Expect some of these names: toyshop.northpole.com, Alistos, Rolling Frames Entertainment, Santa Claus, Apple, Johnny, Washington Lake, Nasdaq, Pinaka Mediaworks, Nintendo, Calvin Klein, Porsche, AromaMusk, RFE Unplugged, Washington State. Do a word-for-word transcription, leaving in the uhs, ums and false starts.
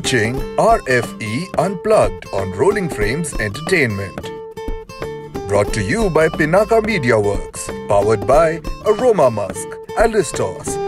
watching R F E Unplugged on Rolling Frames Entertainment. Brought to you by Pinaka Mediaworks, powered by AromaMusk, Alistos,